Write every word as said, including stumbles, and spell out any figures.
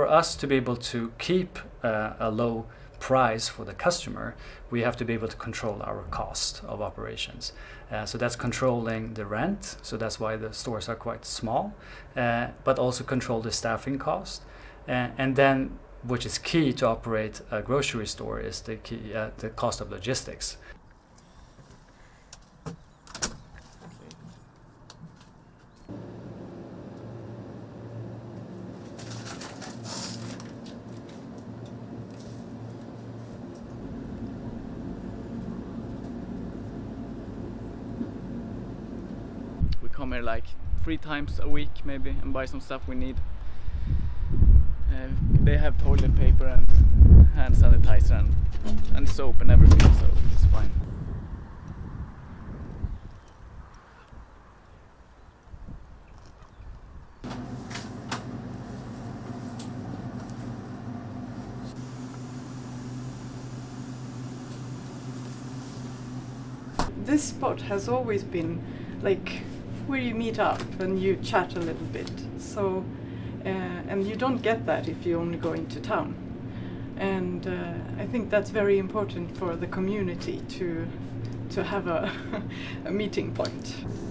for us to be able to keep uh, a low price for the customer, we have to be able to control our cost of operations. Uh, so that's controlling the rent, so that's why the stores are quite small, uh, but also control the staffing cost. Uh, and then, which is key to operate a grocery store, is the, key, uh, the cost of logistics. Come here like three times a week maybe and buy some stuff we need. Uh, they have toilet paper and hand sanitizer and, and soap and everything, so it's fine. This spot has always been like where you meet up and you chat a little bit. So, uh, and you don't get that if you only go into town. And uh, I think that's very important for the community to to have a, a meeting point.